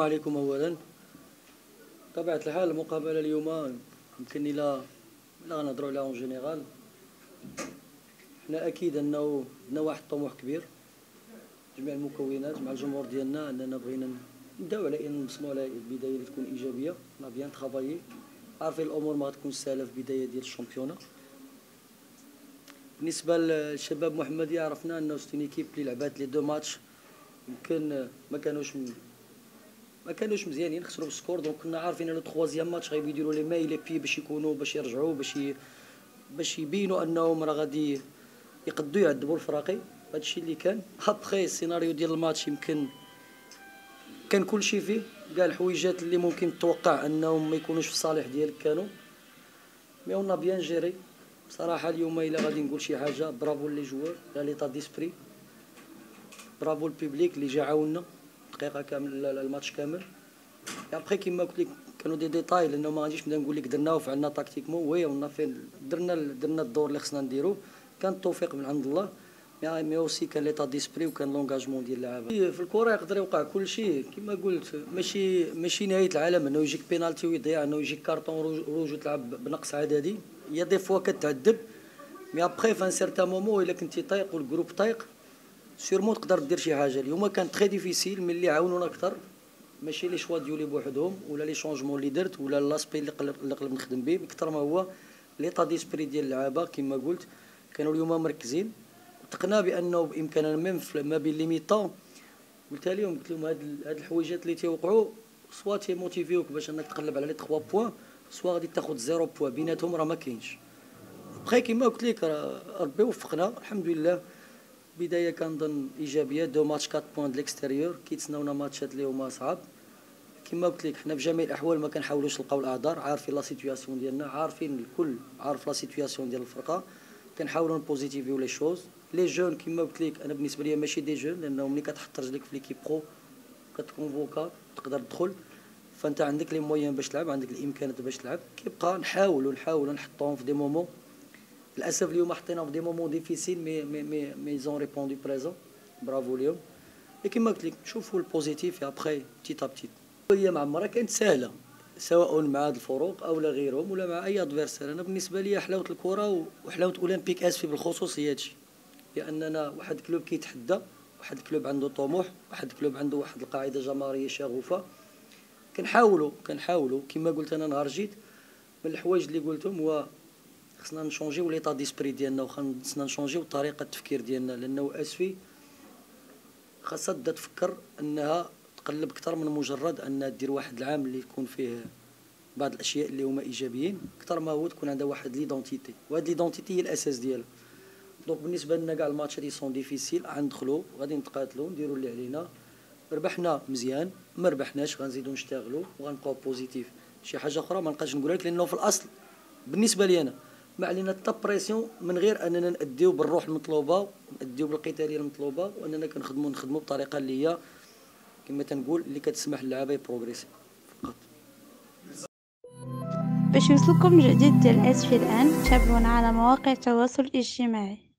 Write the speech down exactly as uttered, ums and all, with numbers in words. السلام عليكم. أولا طبيعة الحال المقابلة اليوم يمكنني لا لا نهضروا عليها اون جينيرال. حنا أكيد أنه عندنا واحد الطموح كبير، جميع المكونات مع الجمهور ديالنا، أننا بغينا نبداو على أن نبصمو على البداية اللي تكون إيجابية. لا بيان تخافايي، عارفين الأمور ما غتكون سهلة في البداية ديال الشامبيونة. بالنسبة للشباب المحمدية عرفنا أنه ستين إيكيب اللي لعبات لي دو ماتش يمكن ما كانوش ما كانوش مزيانين، خسروا بالسكور. دونك كنا عارفين لو تخوازيام ماتش غيبغيو يديروا لي ماي لي بي باش يكونوا باش يرجعوا باش باش يبينوا انهم راه غادي يقدوا يعذبوا الفراقي. هادشي اللي كان ابخي السيناريو ديال الماتش، يمكن كان كلشي فيه كاع الحويجات اللي ممكن تتوقع انهم ما يكونوش في الصالح ديالك كانوا مي اون بيان جيري. بصراحه اليوم الا غادي نقول شي حاجه، برافو لي جوار على ليطا ديسبري، برافو البيبليك اللي جا عاونا دقيقه كامل الماتش كامل. ابخي كيما قلت لك كانوا دي ديتاي، لانه ما غاديش نبدا نقول لك درنا وفعلنا تاكتيكمون وي ونا فين درنا درنا الدور اللي خصنا نديرو. كان التوفيق من عند الله، مي مي اوسي كان ليطا ديسبري وكان لونجاجمون ديال اللعابه. في الكره يقدر يوقع كلشي كيما قلت، ماشي ماشي نهايه العالم انه يجيك بينالتي ويضيع، انه يجيك كارطون روج وتلعب بنقص عددي. يا دي فوا كتعذب، مي ابخي فان سيرتان مومون الا كنتي طايق والجروب طايق سيرمون تقدر دير شي حاجه. اليوم كان تري ديفيسيل، ملي عاونونا اكثر ماشي لي شوا ديولي بوحدهم ولا لي شونجمون اللي درت ولا لاسبي اللي قلب اللي قلب نخدم به اكثر ما هو ليطا ديسبري ديال اللعابه. كما قلت كانوا اليوم مركزين، تقنا بانه بامكاننا ميم ما بين لي ميطون. قلت لهم قلت لهم هاد هاد الحويجات اللي تيوقعوا سوا تيموتيفيوك باش انك تقلب على لي ثلاثة بوين، سوا غادي تاخذ صفر بوين، بيناتهم راه ما كاينش. بقى كما قلت لك ربي وفقنا الحمد لله. بداية كنظن ايجابيه، دو ماتش أربعة بوان د ليكستيريور كيتسناونا ماتشات اللي هما صعاب. كما قلت لك حنا بجميع الاحوال ما كنحاولوش نلقاو الاعذار، عارفين لا سيتوياسيون ديالنا، عارفين الكل عارف لا سيتوياسيون ديال الفرقه، كنحاولوا نبوزيتيفيو لي شوز. لي جون كما قلت لك انا بالنسبه ليا ماشي دي جون، لانه ملي كتحط رجليك في ليكيب برو كتكونفوكا تقدر تدخل، فانت عندك لي مويان باش تلعب، عندك الامكانات باش تلعب. كيبقى نحاولوا نحاولوا نحطوهم في دي مومون. للاسف اليوم حطيناهم في دي مومون ديفيسيل مي مي مي مي زون ريبوندي بريزون، برافو اليوم. مي كيما قلت لك شوفوا البوزيتيف ابخي بتيت ابتيت. هي ما عمرها كانت سهله سواء مع هاد الفروق او لا غيرهم ولا مع اي ادفيرسير. انا بالنسبه لي حلاوه الكره وحلاوه اولمبيك اسفي بالخصوص هي هادشي، لاننا واحد كلوب كيتحدى، واحد كلوب عنده طموح، واحد كلوب عنده واحد القاعده جماهيريه شغوفه. كنحاولوا كنحاولوا كما قلت انا نهار جيت من الحوايج اللي قلتهم هو خصنا نشونجيو ليطا ديسبري ديالنا، وخصنا نشونجيو طريقه التفكير ديالنا، لانه اسفي خاصها تبدا تفكر انها تقلب اكثر من مجرد انها دير واحد العام اللي يكون فيه بعض الاشياء اللي هما ايجابيين، اكثر ما هو تكون عندها واحد ليدونتيتي، وهاد ليدونتيتي هي الاساس ديالها. دونك بالنسبه لنا كاع الماتشات لي سون ديفيسيل غندخلو غادي نتقاتلو نديرو اللي علينا، ربحنا مزيان، ما ربحناش غنزيدو نشتغلو وغنبقاو بوزيتيف. شي حاجه اخرى ما نبقاش نقولها لك، لانه في الاصل بالنسبه لي انا ما علينا حتى بريسيون من غير اننا ناديو بالروح المطلوبه وناديو بالقتاليه المطلوبه، واننا كنخدموا نخدموا بطريقه اللي هي كما تنقول اللي كتسمح للعابه يبروغريسي فقط. باش يوصلكم جديد ديال اسفي الان تابعونا على مواقع التواصل الاجتماعي.